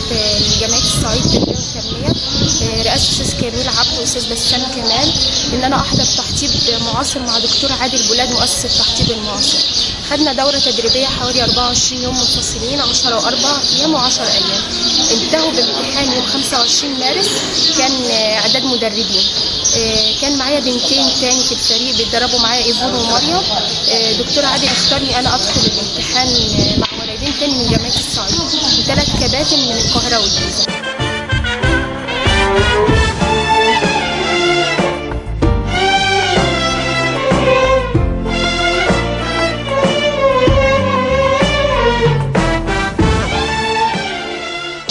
في جامعة الصعيد للتربية والتنمية برئاسة أستاذ كامل عبده وأستاذ بسام كمال، إن أنا أحضر تحطيب معاصر مع دكتور عادل بولاد مؤسس التحطيب المعاصر. خدنا دورة تدريبية حوالي 24 يوم منفصلين، 10 و4 أيام و10 أيام، انتهوا بامتحان يوم 25 مارس. كان إعداد مدربين، كان معايا بنتين تاني في الفريق بيتدربوا معايا، ايفون وماريا. دكتور عادل اختارني أنا أدخل الامتحان مع ولدين تاني من جامعة الصعيد و3 كباتن من القهروي.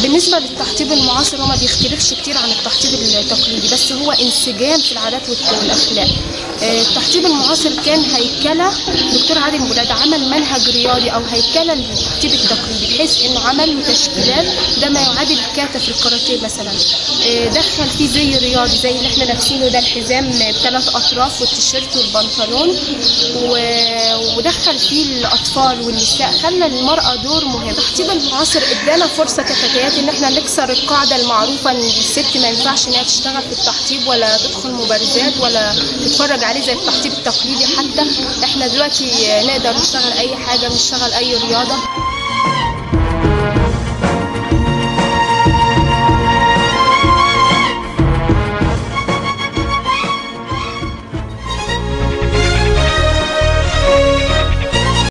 بالنسبة للتحطيب المعاصر هو ما بيختلفش كتير عن التحطيب التقليدي، بس هو انسجام في العادات والأخلاق. التحطيب المعاصر كان هيكلة دكتور عادل بولاد، عمل منهج رياضي أو هيكلة للتحطيب التقليدي، بحيث إنه عمل تشكيلات ده ما يعادل كاتا في الكاراتيه مثلا. دخل فيه زي رياضي زي اللي احنا لابسينه ده، الحزام ب3 أطراف والتيشيرت والبنطلون، ودخل فيه الأطفال والنساء، خلى المرأة دور مهم. التحطيب المعاصر إدانا فرصة كفتيات إن احنا نكسر القاعدة المعروفة إن الست ما ينفعش إنها تشتغل في التحطيب ولا تدخل مبارزات ولا تتفرج عليه زي التحطيب التقليدي. حتى احنا دلوقتي نقدر نشتغل أي حاجة، نشتغل أي رياضة.